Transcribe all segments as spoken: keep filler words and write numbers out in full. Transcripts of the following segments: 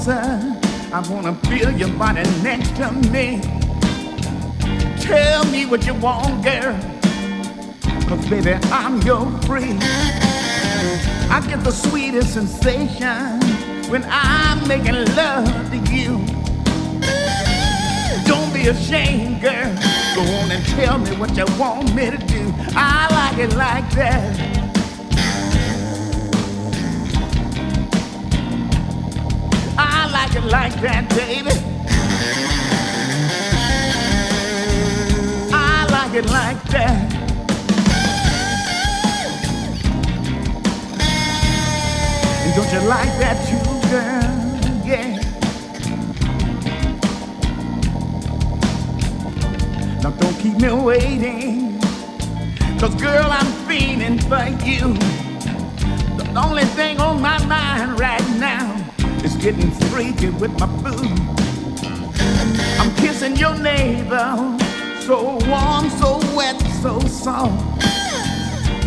closer. I wanna feel your body next to me. Tell me what you want, girl, 'cause baby, I'm your friend. I get the sweetest sensation when I'm making love to you. Don't be ashamed, girl. Go on and tell me what you want me to do. I like it like that. I like it like that, baby. I like it like that. And don't you like that too, girl? Yeah. Now don't keep me waiting, 'cause girl, I'm fiending for you. The only thing on my mind right now, it's getting freaky with my boo. I'm kissing your neighbor, so warm, so wet, so soft.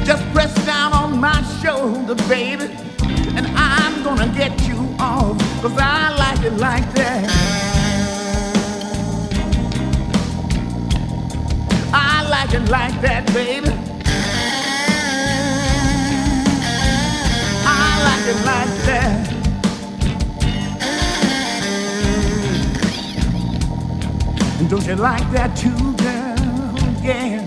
Just press down on my shoulder, baby, and I'm gonna get you off, 'cause I like it like that. I like it like that, baby. I like it like that. Don't you like that too, girl? Yeah.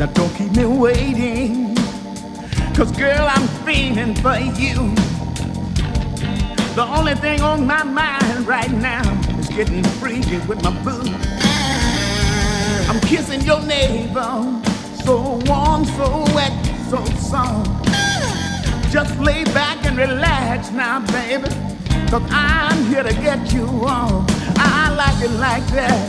Now don't keep me waiting, 'cause girl, I'm fiending for you. The only thing on my mind right now is getting freaky with my boo. I'm kissing your neighbor, so warm, so wet, so soft. Just lay back and relax now, baby, 'cause I'm here to get you on. I like it like that.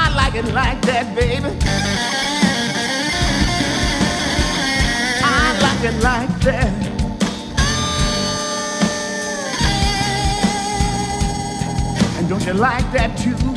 I like it like that, baby. I like it like that. And don't you like that too?